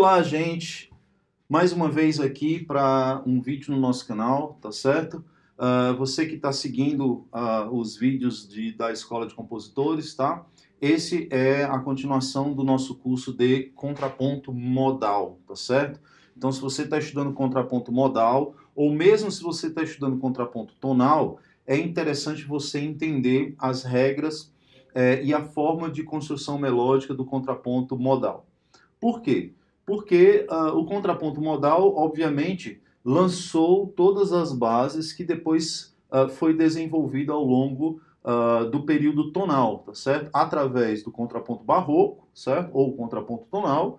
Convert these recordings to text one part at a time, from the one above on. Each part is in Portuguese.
Olá, gente! Mais uma vez aqui para um vídeo no nosso canal, tá certo? Você que está seguindo os vídeos da Escola de Compositores, tá? Esse é a continuação do nosso curso de contraponto modal, tá certo? Então, se você está estudando contraponto modal, ou mesmo se você está estudando contraponto tonal, é interessante você entender as regras e a forma de construção melódica do contraponto modal. Por quê? Porque o contraponto modal, obviamente, lançou todas as bases que depois foi desenvolvida ao longo do período tonal, tá certo? Através do contraponto barroco, certo? Ou contraponto tonal,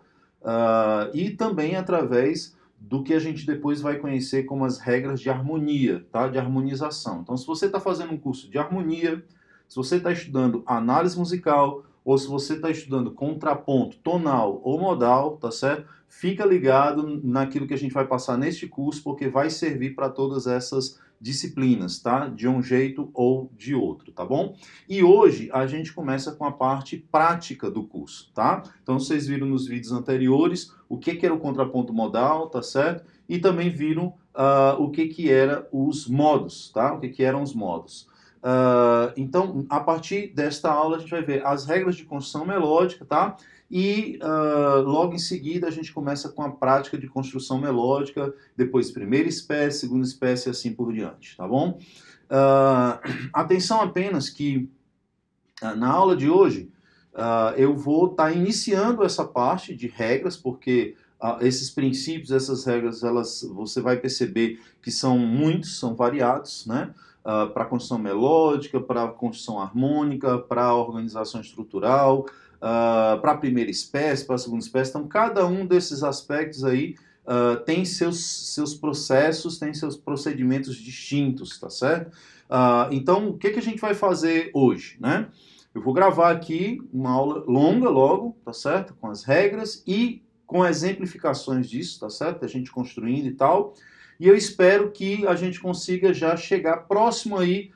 e também através do que a gente depois vai conhecer como as regras de harmonia, tá? De harmonização. Então, se você está fazendo um curso de harmonia, se você está estudando análise musical, ou se você está estudando contraponto tonal ou modal, tá certo? Fica ligado naquilo que a gente vai passar neste curso, porque vai servir para todas essas disciplinas, tá? De um jeito ou de outro, tá bom? E hoje a gente começa com a parte prática do curso, tá? Então vocês viram nos vídeos anteriores o que era o contraponto modal, tá certo? E também viram o que eram os modos, tá? O que eram os modos. Então, a partir desta aula, a gente vai ver as regras de construção melódica, tá? E logo em seguida, a gente começa com a prática de construção melódica, depois primeira espécie, segunda espécie e assim por diante, tá bom? Atenção apenas que na aula de hoje, eu vou estar iniciando essa parte de regras, porque esses princípios, essas regras, você vai perceber que são muitos, são variados, né? Para construção melódica, para construção harmônica, para organização estrutural, para a primeira espécie, para a segunda espécie. Então, cada um desses aspectos aí tem seus processos, tem seus procedimentos distintos, tá certo? Então, o que a gente vai fazer hoje, né? Eu vou gravar aqui uma aula longa logo, tá certo? Com as regras e com exemplificações disso, tá certo? A gente construindo e tal. E eu espero que a gente consiga já chegar próximo aí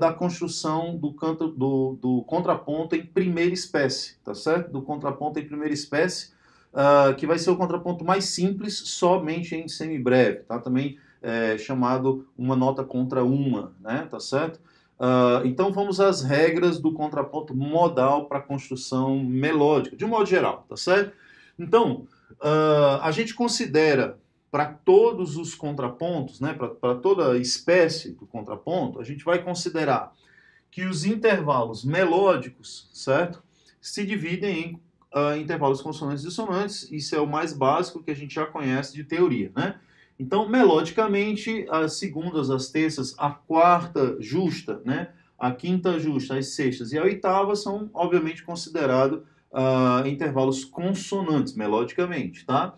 da construção do contraponto em primeira espécie, tá certo? Do contraponto em primeira espécie, que vai ser o contraponto mais simples, somente em semibreve, tá? Também chamado uma nota contra uma, né? Tá certo? Então vamos às regras do contraponto modal para construção melódica, de um modo geral, tá certo? Então, a gente considera para todos os contrapontos, né, para toda espécie do contraponto, a gente vai considerar que os intervalos melódicos, certo, se dividem em intervalos consonantes e dissonantes. Isso é o mais básico que a gente já conhece de teoria, né? Então, melodicamente, as segundas, as terças, a quarta justa, né, a quinta justa, as sextas e a oitava são, obviamente, considerados intervalos consonantes, melodicamente, tá?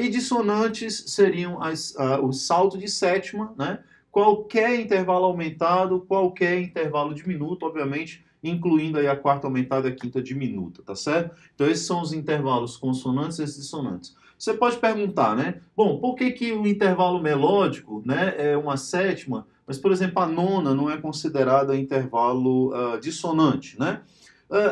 E dissonantes seriam o salto de sétima, né? Qualquer intervalo aumentado, qualquer intervalo diminuto, obviamente, incluindo aí a quarta aumentada e a quinta diminuta, tá certo? Então esses são os intervalos consonantes e dissonantes. Você pode perguntar, né? Bom, por que o intervalo melódico, né, é uma sétima, mas, por exemplo, a nona não é considerada intervalo dissonante, né?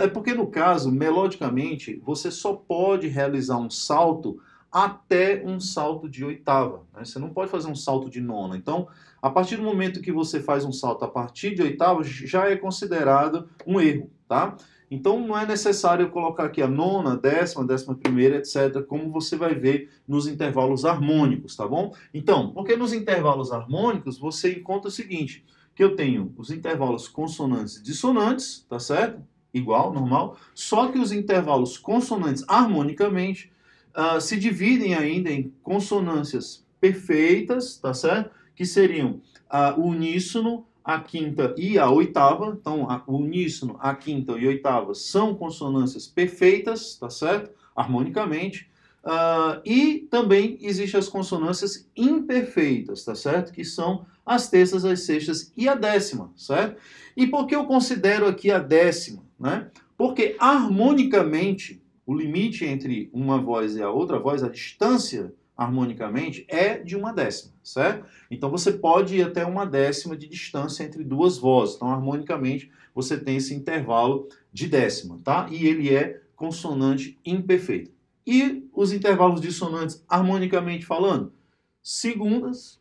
É porque, no caso, melodicamente, você só pode realizar um salto até um salto de oitava, né? Você não pode fazer um salto de nona. Então, a partir do momento que você faz um salto a partir de oitava, já é considerado um erro, tá? Então, não é necessário eu colocar aqui a nona, décima, décima primeira, etc., como você vai ver nos intervalos harmônicos, tá bom? Então, porque nos intervalos harmônicos você encontra o seguinte, que eu tenho os intervalos consonantes e dissonantes, tá certo? Igual, normal, só que os intervalos consonantes harmonicamente se dividem ainda em consonâncias perfeitas, tá certo? Que seriam o uníssono, a quinta e a oitava. Então, o uníssono, a quinta e a oitava são consonâncias perfeitas, tá certo? Harmonicamente. E também existem as consonâncias imperfeitas, tá certo? Que são as terças, as sextas e a décima, certo? E por que eu considero aqui a décima, né? Porque harmonicamente, o limite entre uma voz e a outra voz, a distância harmonicamente, é de uma décima, certo? Então você pode ir até uma décima de distância entre duas vozes. Então, harmonicamente, você tem esse intervalo de décima, tá? E ele é consonante imperfeita. E os intervalos dissonantes, harmonicamente falando? Segundas,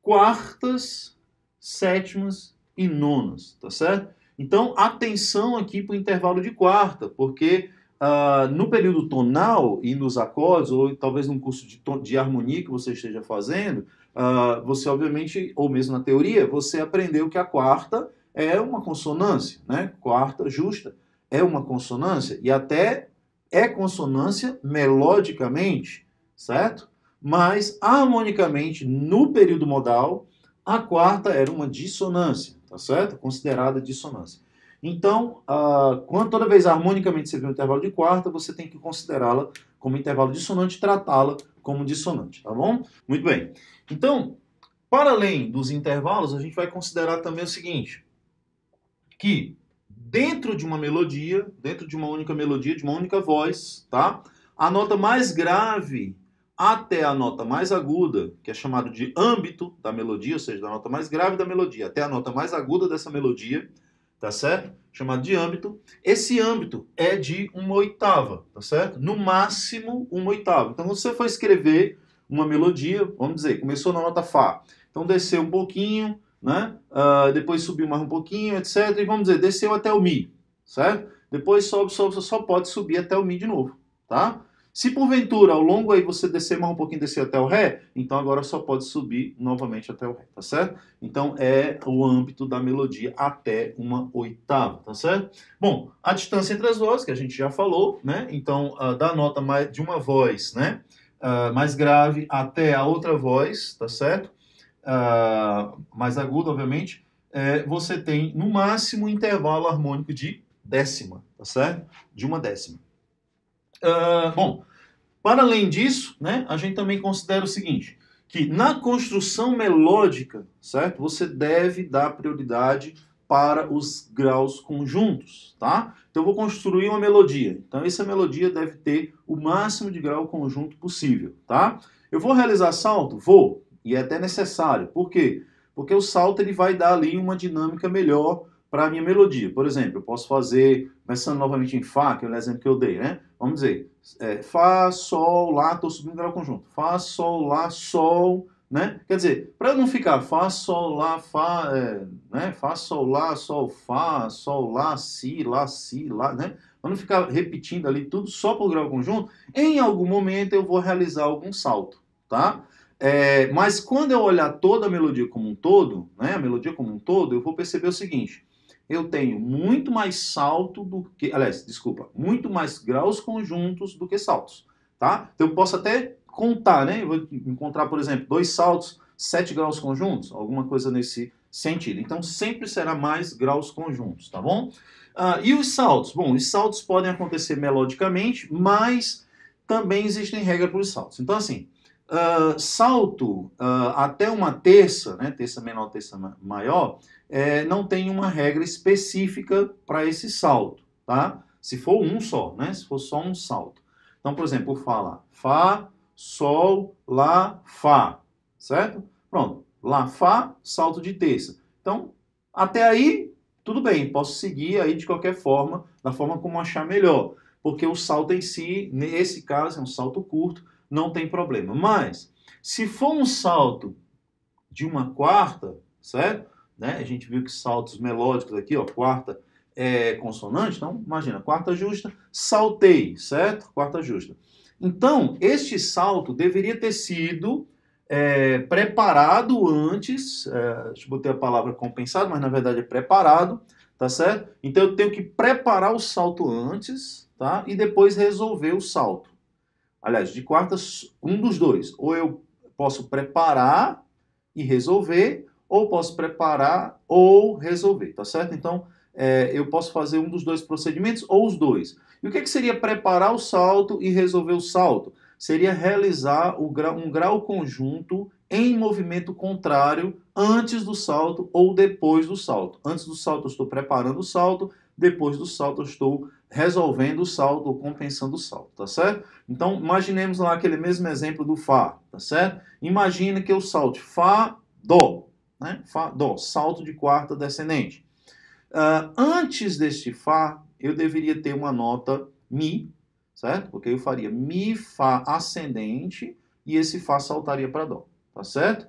quartas, sétimas e nonas, tá certo? Então, atenção aqui para o intervalo de quarta, porque no período tonal e nos acordes, ou talvez num curso de harmonia que você esteja fazendo, você obviamente, ou mesmo na teoria, você aprendeu que a quarta é uma consonância, né? Quarta justa é uma consonância, e até é consonância melodicamente, certo? Mas, harmonicamente, no período modal, a quarta era uma dissonância, tá certo? Considerada dissonância. Então, quando toda vez harmonicamente você vê um intervalo de quarta, você tem que considerá-la como intervalo dissonante e tratá-la como dissonante, tá bom? Muito bem. Então, para além dos intervalos, a gente vai considerar também o seguinte, que dentro de uma melodia, dentro de uma única melodia, de uma única voz, tá? A nota mais grave até a nota mais aguda, que é chamado de âmbito da melodia, ou seja, da nota mais grave da melodia até a nota mais aguda dessa melodia, tá certo? Chamado de âmbito. Esse âmbito é de 1/8, tá certo? No máximo 1/8. Então, se você for escrever uma melodia, vamos dizer, começou na nota Fá, então desceu um pouquinho, né? Depois subiu mais um pouquinho, etc. E vamos dizer, desceu até o Mi, certo? Depois sobe, sobe, só pode subir até o Mi de novo, tá? Se porventura, ao longo aí você descer mais um pouquinho, descer até o Ré, então agora só pode subir novamente até o Ré, tá certo? Então é o âmbito da melodia até 1/8, tá certo? Bom, a distância entre as vozes, que a gente já falou, né? Então, da nota mais, de uma voz, né? Mais grave até a outra voz, tá certo? Mais agudo, obviamente, você tem no máximo um intervalo harmônico de 10ª, tá certo? De 1/10. Bom, para além disso, né, a gente também considera o seguinte, que na construção melódica, certo? Você deve dar prioridade para os graus conjuntos, tá? Então eu vou construir uma melodia, então essa melodia deve ter o máximo de grau conjunto possível, tá? Eu vou realizar salto? Vou. E é até necessário. Por quê? Porque o salto ele vai dar ali uma dinâmica melhor para a minha melodia. Por exemplo, eu posso fazer, começando novamente em Fá, que é o exemplo que eu dei, né? Vamos dizer, Fá, Sol, Lá, estou subindo o grau conjunto. Fá, Sol, Lá, Sol, né? Quer dizer, para não ficar Fá, Sol, Lá, Fá, né? Fá, Sol, Lá, Sol, Fá, Sol, Lá, Si, Lá, Si, Lá, né? Para não ficar repetindo ali tudo só para o grau conjunto, em algum momento eu vou realizar algum salto, tá? Mas quando eu olhar toda a melodia como um todo, né, a melodia como um todo, eu vou perceber o seguinte, eu tenho muito mais salto do que, aliás, desculpa, muito mais graus conjuntos do que saltos, tá? Então eu posso até contar, né, eu vou encontrar, por exemplo, 2 saltos, 7 graus conjuntos, alguma coisa nesse sentido. Então sempre será mais graus conjuntos, tá bom? E os saltos? Bom, os saltos podem acontecer melodicamente, mas também existem regras para os saltos. Então assim, salto até uma terça, né, terça menor, terça maior, não tem uma regra específica para esse salto, tá? Se for um só, né? Se for só um salto. Então, por exemplo, falar Fá, Sol, Lá, Fá, certo? Pronto, Lá, Fá, salto de terça. Então, até aí, tudo bem, posso seguir aí de qualquer forma, da forma como achar melhor, porque o salto em si, nesse caso, é um salto curto, não tem problema. Mas, se for um salto de 1/4, certo? Né? A gente viu que saltos melódicos aqui, ó, quarta é consonante, então imagina, quarta justa, saltei, certo? Quarta justa. Então, este salto deveria ter sido preparado antes, deixa eu botar a palavra compensado, mas na verdade é preparado, tá certo? Então eu tenho que preparar o salto antes, tá? E depois resolver o salto. Aliás, de quartas, um dos dois. Ou eu posso preparar e resolver, ou posso preparar ou resolver, tá certo? Então, eu posso fazer um dos dois procedimentos, ou os dois. E o que seria preparar o salto e resolver o salto? Seria realizar um grau conjunto em movimento contrário antes do salto ou depois do salto. Antes do salto eu estou preparando o salto, depois do salto eu estou resolvendo o salto ou compensando o salto, tá certo? Então, imaginemos lá aquele mesmo exemplo do Fá, tá certo? Imagina que eu salte Fá, Dó, né? Fá, Dó, salto de quarta descendente. Antes deste Fá, eu deveria ter uma nota Mi, certo? Porque eu faria Mi, Fá ascendente e esse Fá saltaria para Dó, tá certo?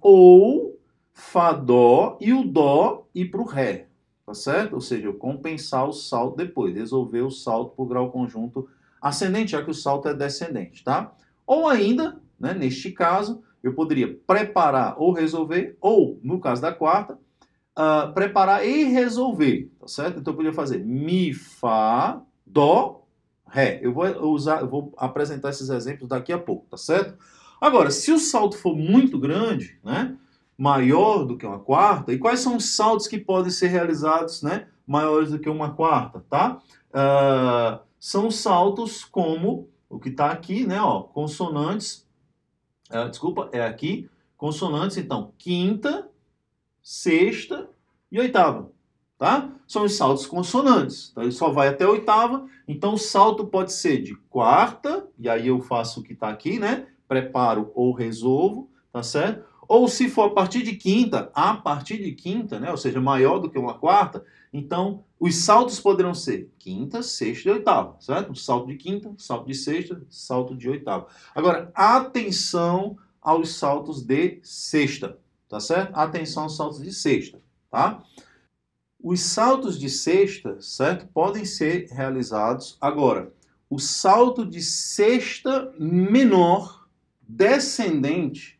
Ou Fá, Dó e o Dó ir para o Ré, tá certo? Ou seja, eu compensar o salto depois, resolver o salto por grau conjunto ascendente, já que o salto é descendente, tá? Ou ainda, né, neste caso, eu poderia preparar ou resolver, ou, no caso da quarta, preparar e resolver, tá certo? Então eu podia fazer Mi, Fá, Dó, Ré. Eu vou apresentar esses exemplos daqui a pouco, tá certo? Agora, se o salto for muito grande, né, maior do que uma quarta, e quais são os saltos que podem ser realizados, né, maiores do que uma quarta, tá? São saltos como o que está aqui, né, ó, consonantes, aqui, consonantes, então, quinta, sexta e oitava, tá? São os saltos consonantes, tá? Ele só vai até a oitava, então o salto pode ser de quarta, e aí eu faço o que está aqui, né, preparo ou resolvo, tá certo? Ou se for a partir de quinta, né, ou seja, maior do que uma quarta, então os saltos poderão ser quinta, sexta e oitava, certo? Salto de quinta, salto de sexta, salto de oitava. Agora, atenção aos saltos de sexta, tá certo? Atenção aos saltos de sexta, tá? Os saltos de sexta, certo? Podem ser realizados agora. O salto de sexta menor descendente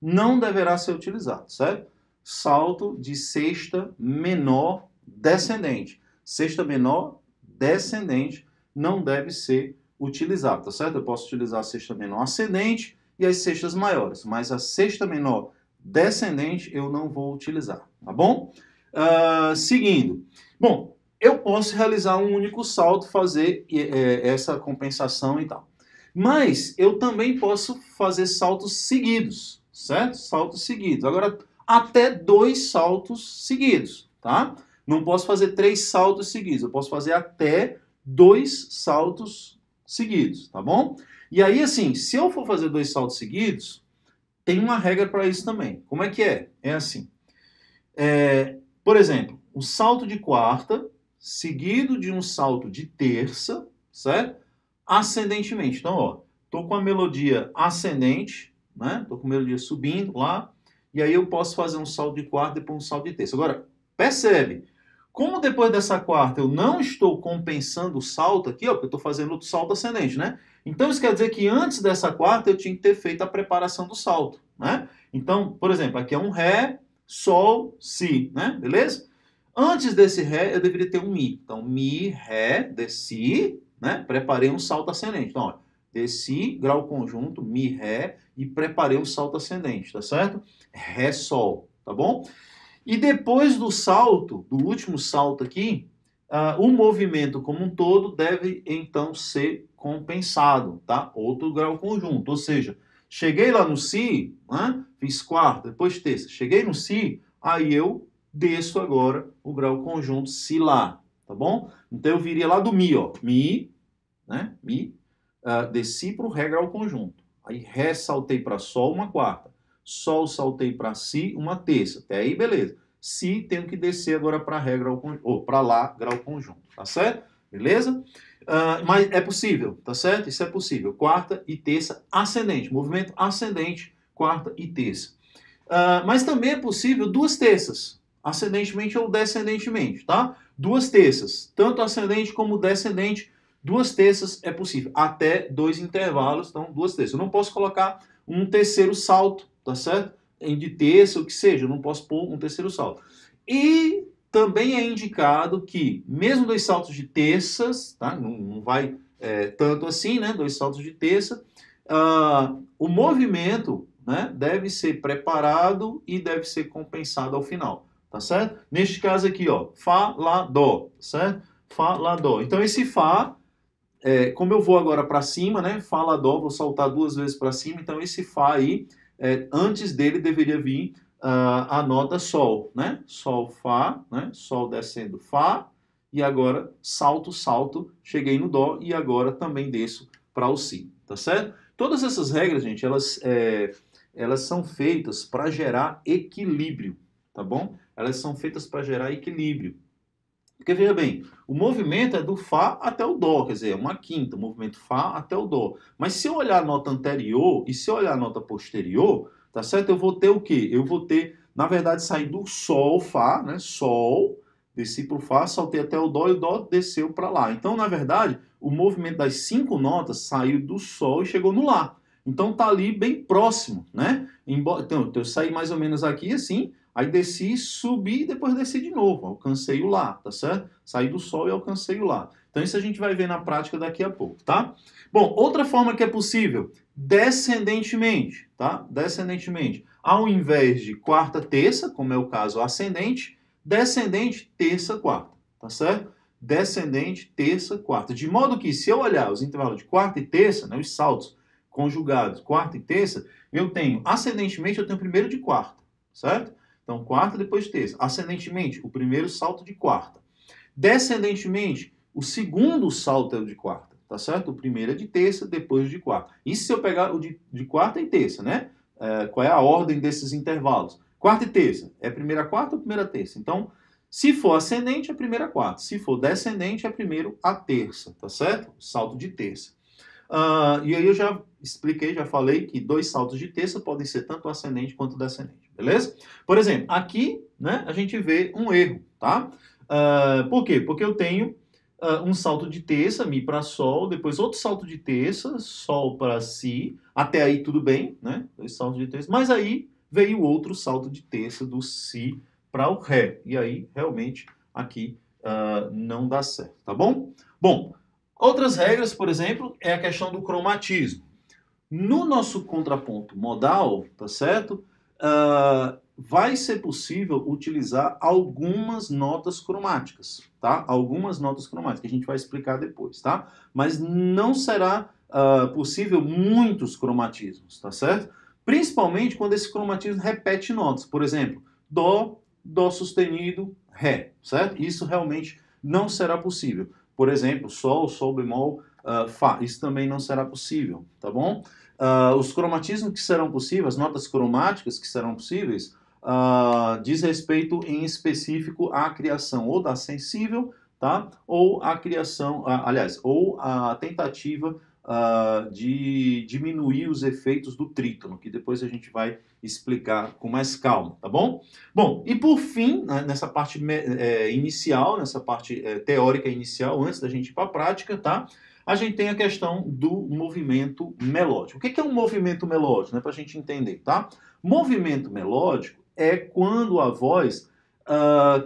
não deverá ser utilizado, certo? Salto de sexta menor descendente. Sexta menor descendente não deve ser utilizado, tá certo? Eu posso utilizar a sexta menor ascendente e as sextas maiores, mas a sexta menor descendente eu não vou utilizar, tá bom? Seguindo. Bom, eu posso realizar um único salto, fazer essa compensação e tal. Mas eu também posso fazer saltos seguidos, certo? Saltos seguidos. Agora, até 2 saltos seguidos, tá? Não posso fazer 3 saltos seguidos, eu posso fazer até 2 saltos seguidos, tá bom? E aí, assim, se eu for fazer 2 saltos seguidos, tem uma regra para isso também. Como é que é? É assim. Por exemplo, um salto de quarta, seguido de um salto de terça, certo? Ascendentemente. Então, ó, tô com a melodia ascendente, né? Tô com o meu dia subindo lá, e aí eu posso fazer um salto de quarta e depois um salto de terça. Agora, percebe, como depois dessa quarta eu não estou compensando o salto aqui, ó, porque eu estou fazendo outro salto ascendente, né? Então isso quer dizer que antes dessa quarta eu tinha que ter feito a preparação do salto, né? Então, por exemplo, aqui é um Ré, Sol, Si, né? Beleza? Antes desse Ré eu deveria ter um Mi. Então, Mi, Ré, Si, né? Preparei um salto ascendente. Então, ó, desci, grau conjunto, Mi, Ré, e preparei um salto ascendente, tá certo? Ré, Sol, tá bom? E depois do salto, do último salto aqui, o movimento como um todo deve, então, ser compensado, tá? Outro grau conjunto, ou seja, cheguei lá no Si, né? Fiz quarta, depois terça, cheguei no Si, aí eu desço agora o grau conjunto Si lá, tá bom? Então eu viria lá do Mi, ó, Mi, né? Mi. Desci para o Ré grau conjunto, aí Ré saltei para Sol uma quarta, Sol saltei para Si uma terça, até aí beleza. Si tenho que descer agora para Ré grau conjunto, ou para Lá grau conjunto, tá certo? Beleza? Mas é possível, tá certo? Isso é possível, quarta e terça ascendente, movimento ascendente, quarta e terça. Mas também é possível 2 terças, ascendentemente ou descendentemente, tá? 2 terças, tanto ascendente como descendente. 2 terças é possível, até 2 intervalos, então 2 terças. Eu não posso colocar um terceiro salto, tá certo? De terça, o que seja, eu não posso pôr um terceiro salto. E também é indicado que, mesmo 2 saltos de terças, tá? Não vai tanto assim, né? 2 saltos de terça, o movimento, né, deve ser preparado e deve ser compensado ao final, tá certo? Neste caso aqui, ó, Fá, Lá, Dó, certo? Fá, Lá, Dó. Então esse Fá, como eu vou agora para cima, né? Fá, Lá, Dó, vou saltar 2 vezes para cima. Então esse Fá aí, antes dele deveria vir a nota Sol, né? Sol, Fá, né? Sol descendo, Fá. E agora salto, salto, cheguei no Dó e agora também desço para o Si, tá certo? Todas essas regras, gente, elas são feitas para gerar equilíbrio, tá bom? Elas são feitas para gerar equilíbrio. Porque veja bem, o movimento é do Fá até o Dó, quer dizer, uma quinta, o movimento Fá até o Dó. Mas se eu olhar a nota anterior e se eu olhar a nota posterior, tá certo? Eu vou ter o quê? Eu vou ter, na verdade, sair do Sol, Fá, né? Sol, desci para o Fá, saltei até o Dó e o Dó desceu para lá. Então, na verdade, o movimento das cinco notas saiu do Sol e chegou no Lá. Então tá ali bem próximo, né? Então, eu saí mais ou menos aqui assim, aí desci, subi e depois desci de novo. Alcancei o Lá, tá certo? Saí do Sol e alcancei o Lá. Então isso a gente vai ver na prática daqui a pouco, tá? Bom, outra forma que é possível, descendentemente, tá? Descendentemente. Ao invés de quarta, terça, como é o caso ascendente, descendente, terça, quarta, tá certo? Descendente, terça, quarta. De modo que se eu olhar os intervalos de quarta e terça, né, os saltos conjugados, quarta e terça, eu tenho, ascendentemente, eu tenho o primeiro de quarta, certo? Então, quarta, depois terça. Ascendentemente, o primeiro salto de quarta. Descendentemente, o segundo salto é o de quarta, tá certo? O primeiro é de terça, depois de quarta. E se eu pegar o de quarta e terça, né? Qual é a ordem desses intervalos? Quarta e terça, é primeira quarta ou primeira terça? Então, se for ascendente, é primeira quarta. Se for descendente, é primeiro a terça, tá certo? Salto de terça. E aí eu já expliquei, já falei que dois saltos de terça podem ser tanto ascendente quanto descendente, beleza? Por exemplo, aqui, né, a gente vê um erro, tá? Por quê? Porque eu tenho um salto de terça, Mi para Sol, depois outro salto de terça, Sol para Si, até aí tudo bem, né? Dois saltos de terça, mas aí veio outro salto de terça do Si para o Ré, e aí realmente aqui não dá certo, tá bom? Bom, outras regras, por exemplo, é a questão do cromatismo. No nosso contraponto modal, tá certo? Vai ser possível utilizar algumas notas cromáticas, tá? Algumas notas cromáticas, que a gente vai explicar depois, tá? Mas não será possível muitos cromatismos, tá certo? Principalmente quando esse cromatismo repete notas. Por exemplo, Dó, Dó sustenido, Ré, certo? Isso realmente não será possível. Por exemplo, Sol, Sol bemol, Fá. Isso também não será possível, tá bom? Os cromatismos que serão possíveis, as notas cromáticas que serão possíveis, diz respeito em específico à criação ou da sensível, tá? Ou a criação, aliás, ou a tentativa de diminuir os efeitos do trítono, que depois a gente vai explicar com mais calma, tá bom? Bom, e por fim, nessa parte inicial, nessa parte teórica inicial, antes da gente ir para a prática, tá? A gente tem a questão do movimento melódico. O que é um movimento melódico, né? Para a gente entender, tá? Movimento melódico é quando a voz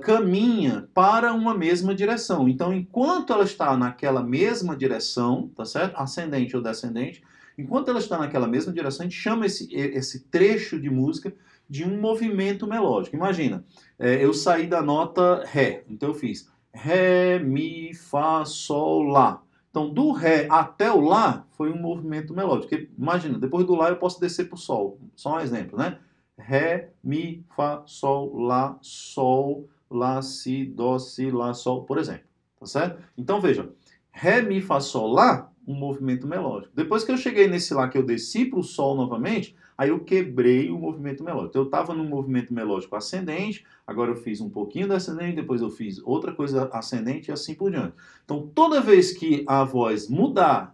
caminha para uma mesma direção. Então, enquanto ela está naquela mesma direção, tá certo? Ascendente ou descendente, enquanto ela está naquela mesma direção, a gente chama esse trecho de música de um movimento melódico. Imagina, eu saí da nota Ré, então eu fiz Ré, Mi, Fá, Sol, Lá. Então, do Ré até o Lá foi um movimento melódico. Porque, imagina, depois do Lá eu posso descer para o Sol. Só um exemplo, né? Ré, Mi, Fá, Sol, Lá, Si, Lá, Sol, por exemplo, tá certo? Então veja, Ré, Mi, Fá, Sol, Lá, um movimento melódico. Depois que eu cheguei nesse Lá, que eu desci para o Sol novamente, aí eu quebrei o movimento melódico. Então eu estava num movimento melódico ascendente, agora eu fiz um pouquinho descendente, depois eu fiz outra coisa ascendente e assim por diante. Então toda vez que a voz mudar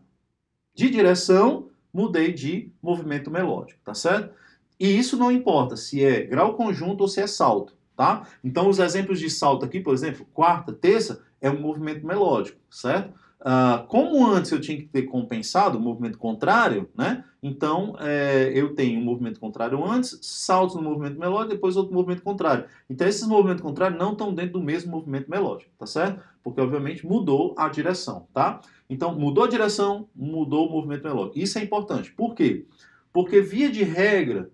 de direção, mudei de movimento melódico, tá certo? E isso não importa se é grau conjunto ou se é salto, tá? Então, os exemplos de salto aqui, por exemplo, quarta, terça, é um movimento melódico, certo? Como antes eu tinha que ter compensado o movimento contrário, né? Então, eu tenho um movimento contrário antes, salto no movimento melódico, depois outro movimento contrário. Então, esses movimentos contrários não estão dentro do mesmo movimento melódico, tá certo? Porque, obviamente, mudou a direção, tá? Então, mudou a direção, mudou o movimento melódico. Isso é importante. Por quê? Porque, via de regra,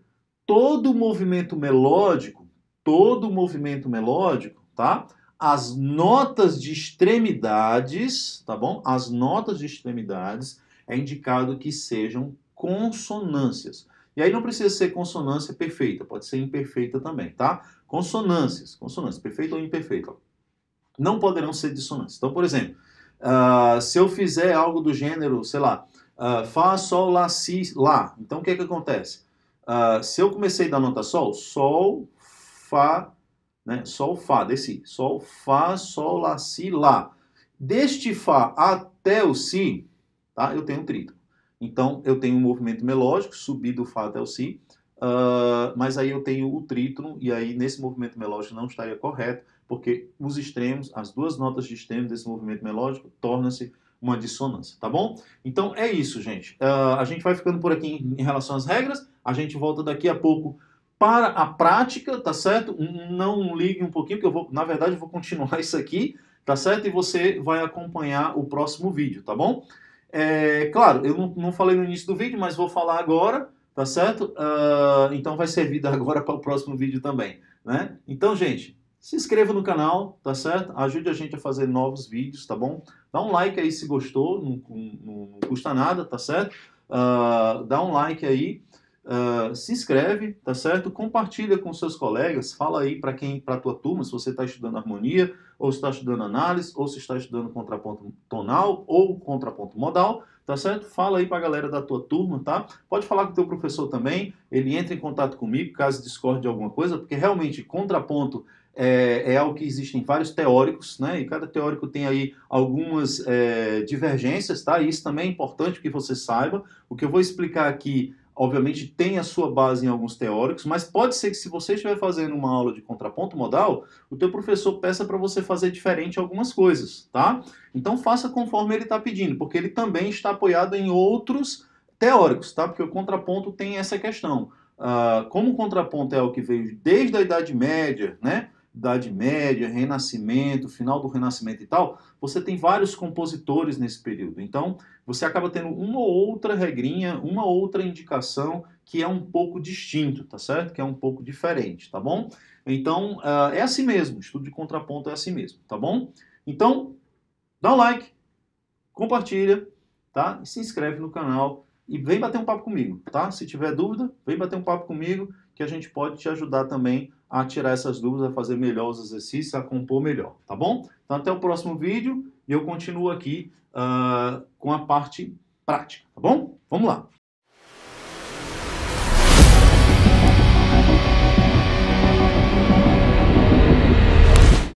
todo movimento melódico, tá? As notas de extremidades, tá bom? As notas de extremidades é indicado que sejam consonâncias. E aí não precisa ser consonância perfeita, pode ser imperfeita também, tá? Consonâncias, perfeita ou imperfeita. Não poderão ser dissonâncias. Então, por exemplo, se eu fizer algo do gênero, sei lá, Fá, Sol, Lá, Si, Lá. Então, o que é que acontece? Se eu comecei da nota Sol, Fá, né? Sol, Fá, desci. Sol, Fá, Sol, Lá, Si, Lá. Deste Fá até o Si, tá? Eu tenho um trítono. Então, eu tenho um movimento melódico, subir do Fá até o Si, mas aí eu tenho o trítono, e aí nesse movimento melódico não estaria correto, porque os extremos, as duas notas de extremo desse movimento melódico, tornam-se uma dissonância, tá bom? Então é isso, gente. A gente vai ficando por aqui em relação às regras, a gente volta daqui a pouco para a prática, tá certo? Não ligue um pouquinho, porque eu vou, na verdade, eu vou continuar isso aqui, tá certo? E você vai acompanhar o próximo vídeo, tá bom? É, claro, eu não falei no início do vídeo, mas vou falar agora, tá certo? Então vai servir agora para o próximo vídeo também, né? Então, gente, se inscreva no canal, tá certo? Ajude a gente a fazer novos vídeos, tá bom? Dá um like aí se gostou, não custa nada, tá certo? Dá um like aí, se inscreve, tá certo? Compartilha com seus colegas, fala aí para a tua turma, se você está estudando harmonia, ou se está estudando análise, ou se está estudando contraponto tonal, ou contraponto modal, tá certo? Fala aí para a galera da tua turma, tá? Pode falar com o teu professor também, ele entra em contato comigo, caso discorde de alguma coisa, porque realmente contraponto é algo que existem vários teóricos, né? E cada teórico tem aí algumas divergências, tá? E isso também é importante que você saiba. O que eu vou explicar aqui, obviamente, tem a sua base em alguns teóricos, mas pode ser que se você estiver fazendo uma aula de contraponto modal, o teu professor peça para você fazer diferente algumas coisas, tá? Então faça conforme ele está pedindo, porque ele também está apoiado em outros teóricos, tá? Porque o contraponto tem essa questão. Como o contraponto é o que veio desde a Idade Média, né? Idade Média, Renascimento, final do Renascimento e tal, você tem vários compositores nesse período. Então, você acaba tendo uma ou outra regrinha, uma ou outra indicação que é um pouco distinto, tá certo? Que é um pouco diferente, tá bom? Então, é assim mesmo, estudo de contraponto é assim mesmo, tá bom? Então, dá um like, compartilha, tá? E se inscreve no canal e vem bater um papo comigo, tá? Se tiver dúvida, vem bater um papo comigo que a gente pode te ajudar também a tirar essas dúvidas, a fazer melhor os exercícios, a compor melhor, tá bom? Então até o próximo vídeo e eu continuo aqui com a parte prática, tá bom? Vamos lá!